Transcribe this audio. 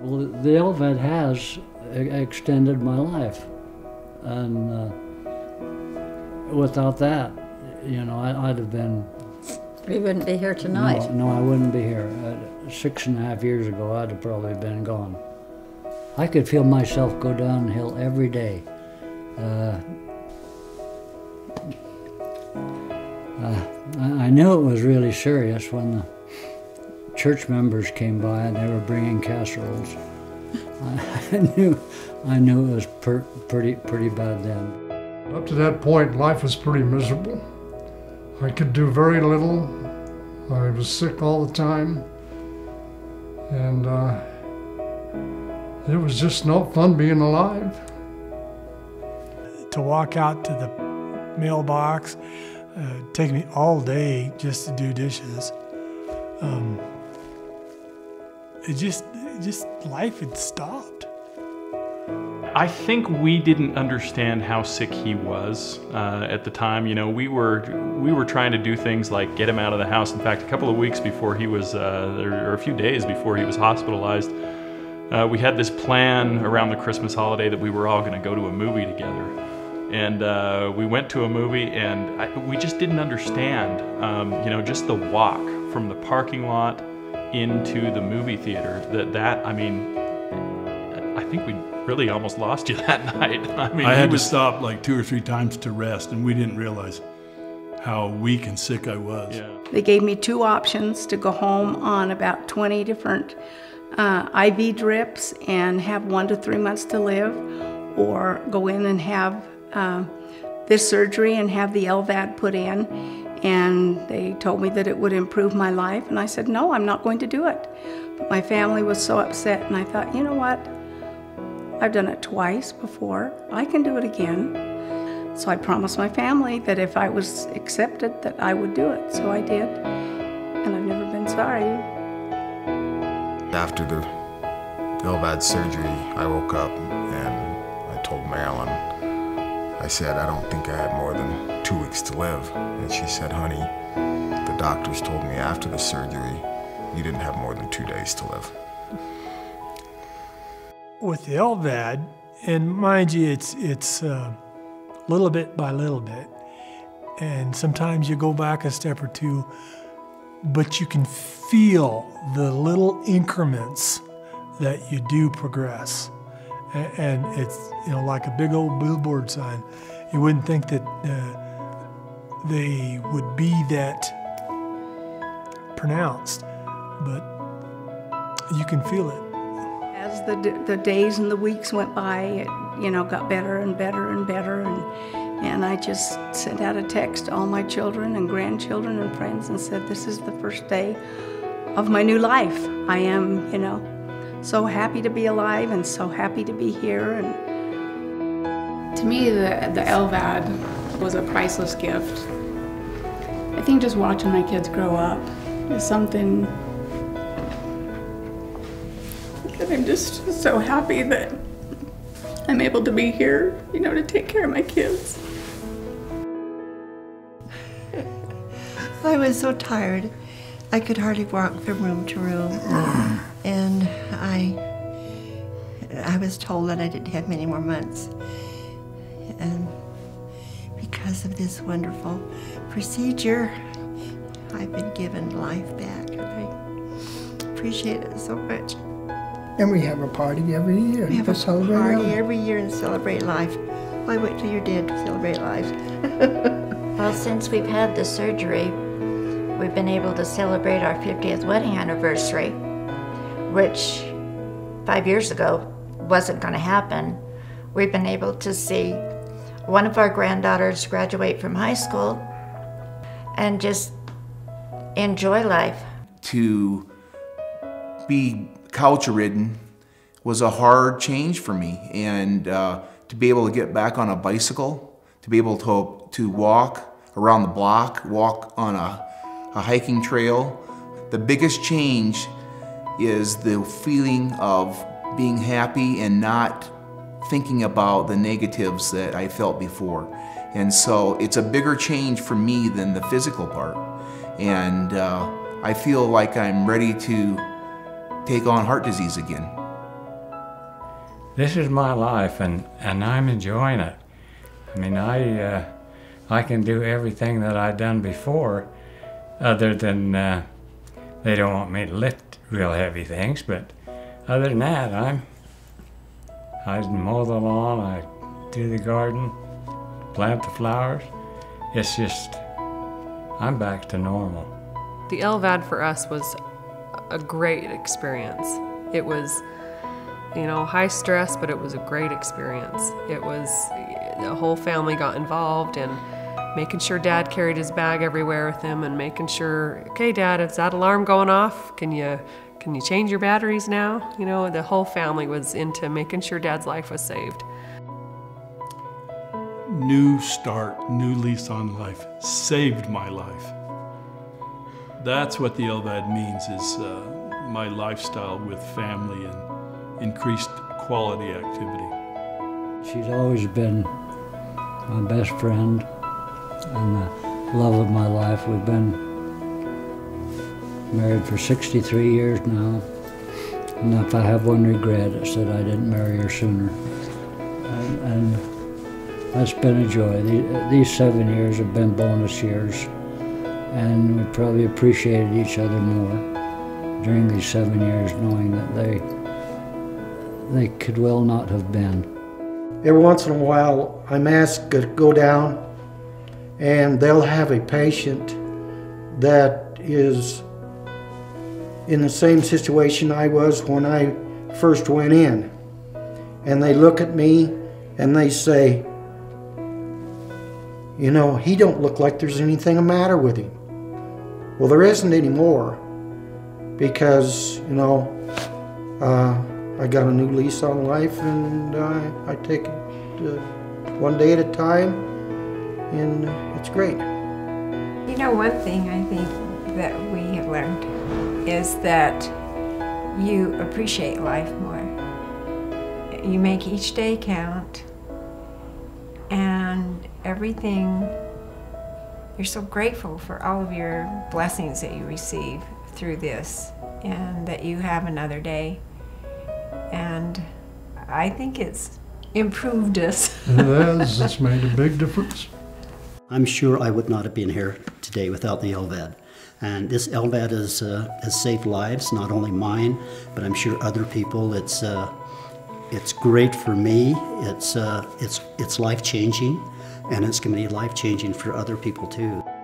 Well, the LVAD has extended my life, and without that, you know, I'd have been... You wouldn't be here tonight. No, I wouldn't be here. 6.5 years ago, I'd have probably been gone. I could feel myself go downhill every day. I knew it was really serious when the church members came by and they were bringing casseroles. I knew it was pretty bad then. Up to that point, life was pretty miserable. I could do very little. I was sick all the time, and it was just no fun being alive. To walk out to the mailbox, it'd take me all day just to do dishes. It just life had stopped. I think we didn't understand how sick he was at the time. You know, we were trying to do things like get him out of the house. In fact, a couple of weeks before he was, or a few days before he was hospitalized, we had this plan around the Christmas holiday that we were all going to go to a movie together. And we went to a movie, and we just didn't understand, you know, just the walk from the parking lot into the movie theater. I mean, I think we really almost lost you that night. I mean, I had to stop like 2 or 3 times to rest, and we didn't realize how weak and sick I was. Yeah. They gave me 2 options to go home on about 20 different IV drips and have 1 to 3 months to live, or go in and have this surgery and have the LVAD put in. And they told me that it would improve my life, and I said, no, I'm not going to do it. But my family was so upset, and I thought, you know what? I've done it twice before. I can do it again. So I promised my family that if I was accepted, that I would do it. So I did, and I've never been sorry. After the LVAD surgery, I woke up and I told Marilyn, I said, I don't think I have more than 2 weeks to live. And she said, honey, the doctors told me after the surgery, you didn't have more than 2 days to live. With the LVAD, and mind you, it's little bit by little bit. And sometimes you go back a step or 2, but you can feel the little increments that you do progress. And it's, you know, like a big old billboard sign. You wouldn't think that they would be that pronounced, but you can feel it. As the days and the weeks went by, it, you know, got better and better and better, and I just sent out a text to all my children and grandchildren and friends and said, this is the first day of my new life. I am, you know, so happy to be alive and so happy to be here. And to me, the LVAD was a priceless gift. I think just watching my kids grow up is something that I'm just so happy that I'm able to be here, you know, to take care of my kids. I was so tired. I could hardly walk from room to room. And I was told that I didn't have many more months. And because of this wonderful procedure, I've been given life back. I appreciate it so much. And we have a party every year. We have a party every year and celebrate life. Why wait till you're dead to celebrate life? Well, since we've had the surgery, we've been able to celebrate our 50th wedding anniversary, which 5 years ago wasn't going to happen. We've been able to see one of our granddaughters graduate from high school and just enjoy life. To be couch-ridden was a hard change for me, and to be able to get back on a bicycle, to be able to walk around the block, walk on a hiking trail. The biggest change is the feeling of being happy and not thinking about the negatives that I felt before. And so it's a bigger change for me than the physical part. And I feel like I'm ready to take on heart disease again. This is my life, and I'm enjoying it. I mean, I can do everything that I've done before, other than they don't want me to lift real heavy things. But other than that, I mow the lawn, I do the garden, plant the flowers. It's just, I'm back to normal. The LVAD for us was a great experience. It was, you know, high stress, but it was a great experience. It was, the whole family got involved and making sure Dad carried his bag everywhere with him and making sure, okay, Dad, is that alarm going off? Can you change your batteries now? You know, the whole family was into making sure Dad's life was saved. New start, new lease on life, saved my life. That's what the LVAD means, is my lifestyle with family and increased quality activity. She's always been my best friend and the love of my life. We've been married for 63 years now, and if I have one regret, it's that I didn't marry her sooner. And that's been a joy. These 7 years have been bonus years, and we probably appreciated each other more during these 7 years, knowing that they could well not have been. Every once in a while, I'm asked to go down, and they'll have a patient that is in the same situation I was when I first went in. And they look at me and they say, you know, he don't look like there's anything the matter with him. Well, there isn't anymore, because, you know, I got a new lease on life, and I take it one day at a time, and it's great. You know, one thing I think that we have learned is that you appreciate life more. You make each day count, and everything, you're so grateful for all of your blessings that you receive through this, and that you have another day. And I think it's improved us. It has. It's made a big difference. I'm sure I would not have been here today without the LVAD. And this LVAD has saved lives, not only mine, but I'm sure other people. It's great for me. It's life-changing, and it's going to be life-changing for other people too.